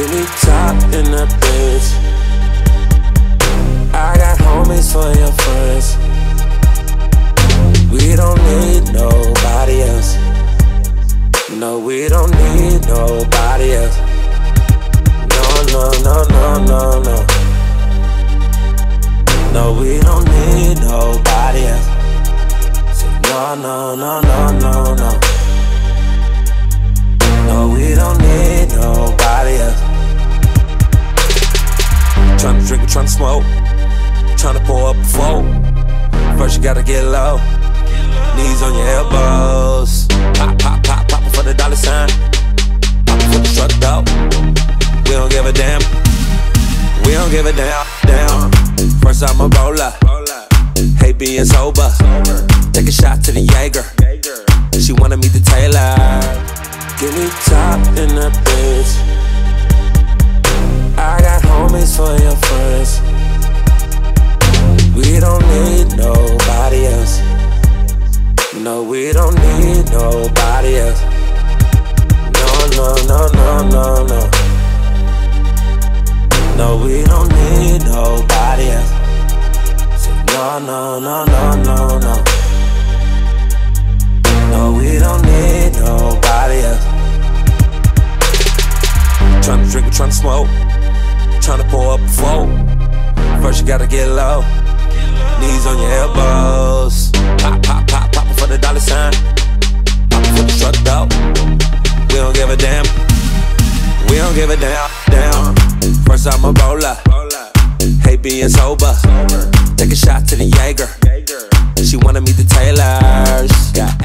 Give me top in the bitch. I got homies for your friends. We don't need nobody else. No, we don't need nobody else. No, no, no, no, no, no. No, we don't need nobody else. So no, no, no, no, no, no. No, we don't need nobody else. Tryna drink, tryna smoke, tryna pour up a flow. First you gotta get low, knees on your elbows. Pop, pop, pop, pop it for the dollar sign. Pop it for the truck though. We don't give a damn. We don't give a damn, damn. First I'ma roll up, hate being sober. Take a shot to the Jaeger. She wanted me to Taylor. Give me top in the bitch. I got homies for your friends. We don't need nobody else. No, we don't need nobody else. No, no, no, no, no, no. No, we don't need nobody else. So no, no, no, no, no, no. No, we don't need nobody else. Tryna drink, tryna smoke, tryna pour up a flow. First you gotta get low, knees on your elbows. Pop, pop, pop, pop it for the dollar sign. Pop it for the truck though. We don't give a damn. We don't give a damn, damn. First I'ma roll up, hate being sober. Take a shot to the Jaeger. She wanted me to Taylor's.